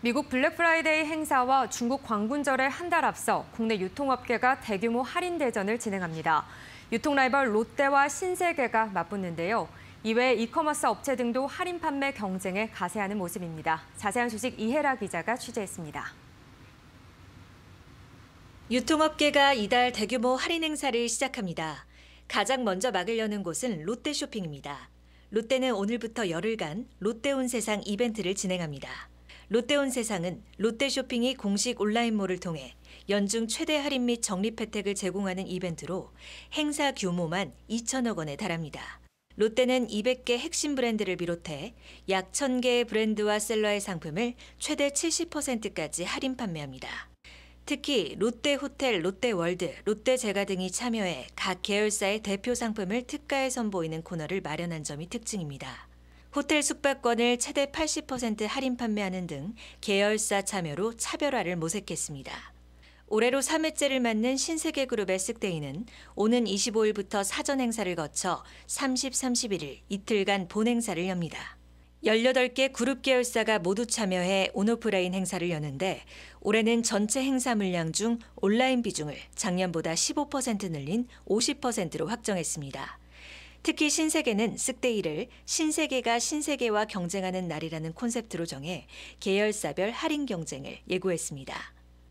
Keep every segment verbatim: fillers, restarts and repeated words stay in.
미국 블랙프라이데이 행사와 중국 광군절에 한 달 앞서 국내 유통업계가 대규모 할인 대전을 진행합니다. 유통 라이벌 롯데와 신세계가 맞붙는데요. 이외에 이커머스 업체 등도 할인 판매 경쟁에 가세하는 모습입니다. 자세한 소식 이혜라 기자가 취재했습니다. 유통업계가 이달 대규모 할인 행사를 시작합니다. 가장 먼저 막으려는 곳은 롯데 쇼핑입니다. 롯데는 오늘부터 열흘간 롯데온세상 이벤트를 진행합니다. 롯데온세상은 롯데 쇼핑이 공식 온라인몰을 통해 연중 최대 할인 및 적립 혜택을 제공하는 이벤트로 행사 규모만 이천억 원에 달합니다. 롯데는 이백 개 핵심 브랜드를 비롯해 약 천 개의 브랜드와 셀러의 상품을 최대 칠십 퍼센트까지 할인 판매합니다. 특히 롯데호텔, 롯데월드, 롯데제과 등이 참여해 각 계열사의 대표 상품을 특가에 선보이는 코너를 마련한 점이 특징입니다. 호텔 숙박권을 최대 팔십 퍼센트 할인 판매하는 등 계열사 참여로 차별화를 모색했습니다. 올해로 삼 회째를 맞는 신세계그룹의 쓱데이는 오는 이십오일부터 사전 행사를 거쳐 삼십, 삼십일일 이틀간 본 행사를 엽니다. 열여덟 개 그룹 계열사가 모두 참여해 온오프라인 행사를 여는데 올해는 전체 행사 물량 중 온라인 비중을 작년보다 십오 퍼센트 늘린 오십 퍼센트로 확정했습니다. 특히 신세계는 쓱데이를 신세계가 신세계와 경쟁하는 날이라는 콘셉트로 정해 계열사별 할인 경쟁을 예고했습니다.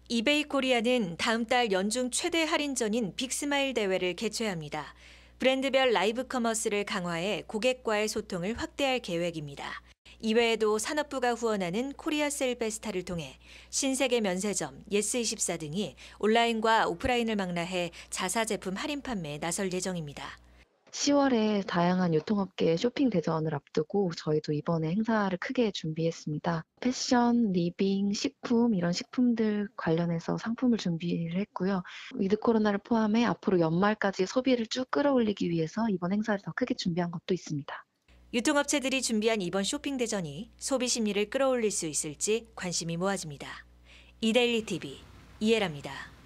이베이 코리아는 다음 달 연중 최대 할인전인 빅스마일 대회를 개최합니다. 브랜드별 라이브 커머스를 강화해 고객과의 소통을 확대할 계획입니다. 이외에도 산업부가 후원하는 코리아 셀 베스타를 통해 신세계 면세점, 예스 이십사 등이 온라인과 오프라인을 망라해 자사 제품 할인 판매에 나설 예정입니다. 시월에 다양한 유통업계 쇼핑 대전을 앞두고 저희도 이번에 행사를 크게 준비했습니다. 패션, 리빙, 식품 이런 식품들 관련해서 상품을 준비를 했고요. 위드 코로나를 포함해 앞으로 연말까지 소비를 쭉 끌어올리기 위해서 이번 행사를 더 크게 준비한 것도 있습니다. 유통업체들이 준비한 이번 쇼핑 대전이 소비 심리를 끌어올릴 수 있을지 관심이 모아집니다. 이데일리티비 이혜라입니다.